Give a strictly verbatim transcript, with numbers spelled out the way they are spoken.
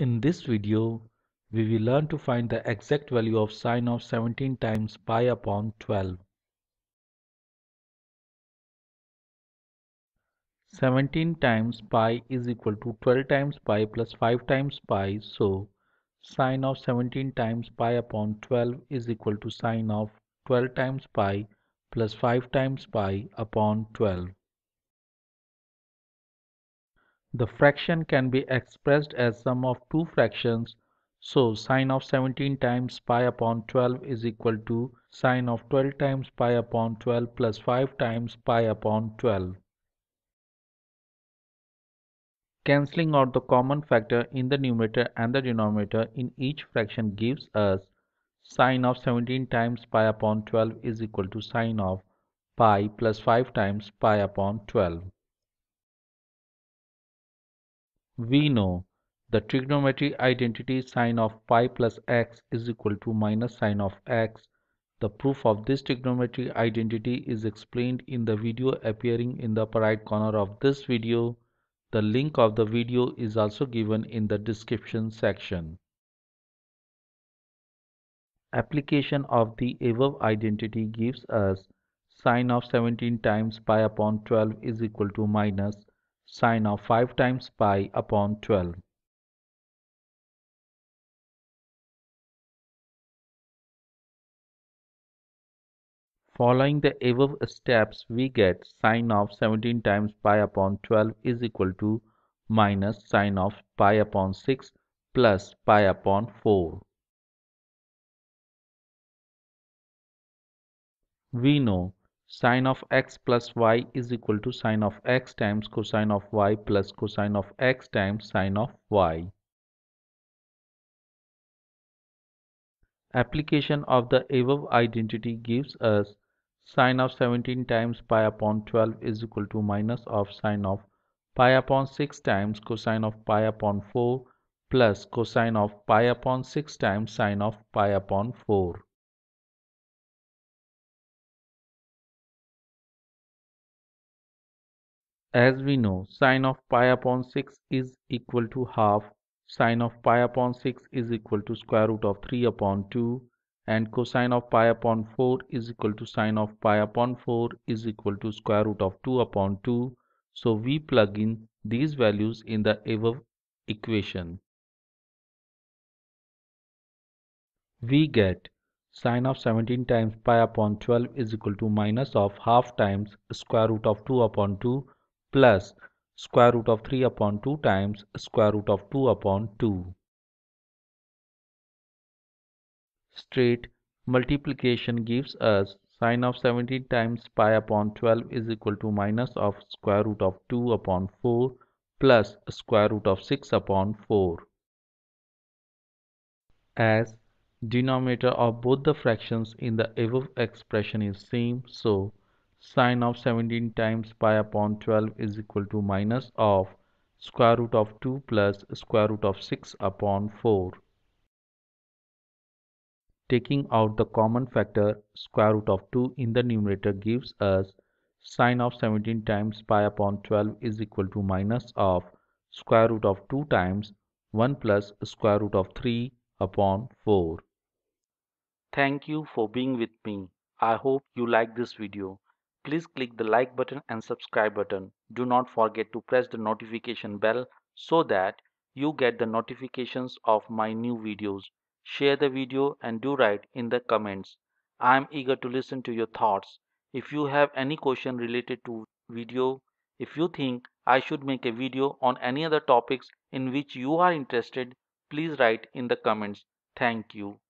In this video, we will learn to find the exact value of sine of seventeen times pi upon twelve. seventeen times pi is equal to twelve times pi plus five times pi, so sine of seventeen times pi upon twelve is equal to sine of twelve times pi plus five times pi upon twelve. The fraction can be expressed as sum of two fractions, so sine of seventeen times pi upon twelve is equal to sine of twelve times pi upon twelve plus five times pi upon twelve. Cancelling out the common factor in the numerator and the denominator in each fraction gives us sine of seventeen times pi upon twelve is equal to sine of pi plus five times pi upon twelve. We know the trigonometry identity sine of pi plus x is equal to minus sine of x. The proof of this trigonometry identity is explained in the video appearing in the upper right corner of this video. The link of the video is also given in the description section. Application of the above identity gives us sine of seventeen times pi upon twelve is equal to minus sine of five times pi upon twelve. Following the above steps, we get sine of seventeen times pi upon twelve is equal to minus sine of pi upon six plus pi upon four. We know sine of x plus y is equal to sine of x times cosine of y plus cosine of x times sine of y. Application of the above identity gives us sine of seventeen times pi upon twelve is equal to minus of sine of pi upon six times cosine of pi upon four plus cosine of pi upon six times sine of pi upon four. As we know, sine of pi upon six is equal to half, sine of pi upon six is equal to square root of three upon two, and cosine of pi upon four is equal to sine of pi upon four is equal to square root of two upon two. So we plug in these values in the above equation. We get sine of seventeen times pi upon twelve is equal to minus of half times square root of two upon two, plus square root of three upon two times square root of two upon two. Straight multiplication gives us sine of seventeen times pi upon twelve is equal to minus of square root of two upon four plus square root of six upon four. As denominator of both the fractions in the above expression is same, so sine of seventeen times pi upon twelve is equal to minus of square root of two plus square root of six upon four. Taking out the common factor, square root of two in the numerator gives us sine of seventeen times pi upon twelve is equal to minus of square root of two times one plus square root of three upon four. Thank you for being with me. I hope you like this video. Please click the like button and subscribe button. Do not forget to press the notification bell so that you get the notifications of my new videos. Share the video and do write in the comments. I am eager to listen to your thoughts. If you have any question related to video, if you think I should make a video on any other topics in which you are interested, please write in the comments. Thank you.